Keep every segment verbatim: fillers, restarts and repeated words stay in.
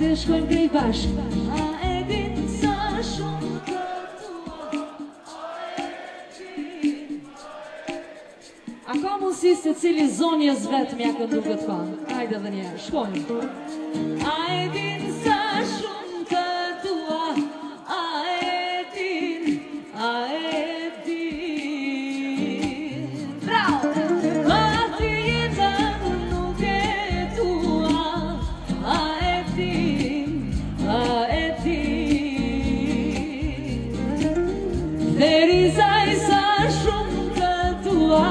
Haideți cu-n grivaș. Ako mundësi se cili zonjës vetë mja kënduket pa. Hajde dhe njerë, shkojmë. A e din sa shumë këtua, a e din, a e din. Bravo! Ati jetën nuk e tua, a e din, a e din. Derizaj sa shumë këtua,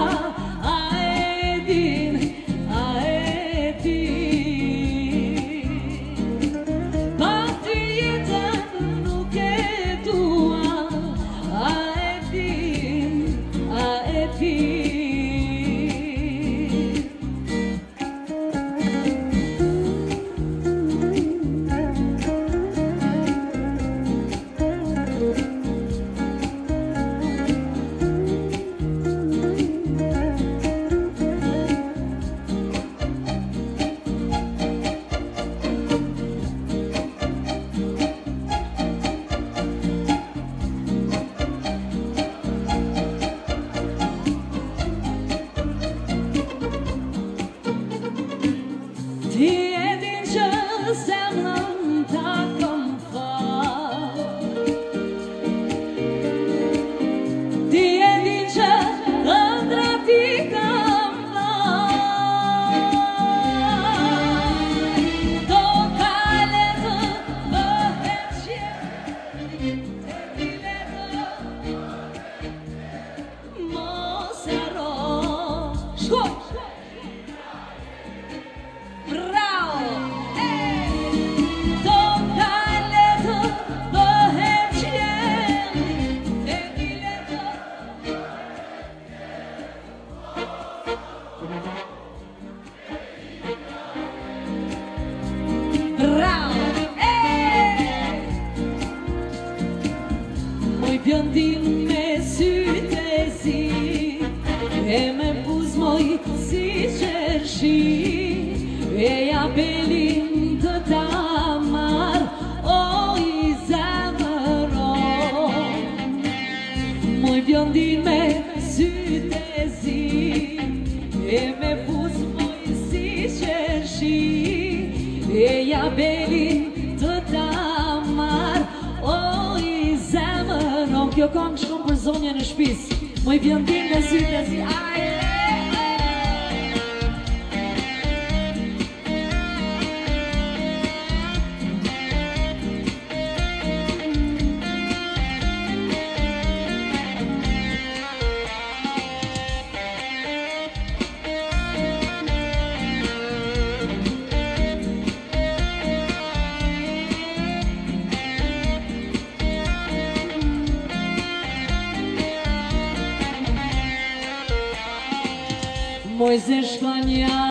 Moise Shkania.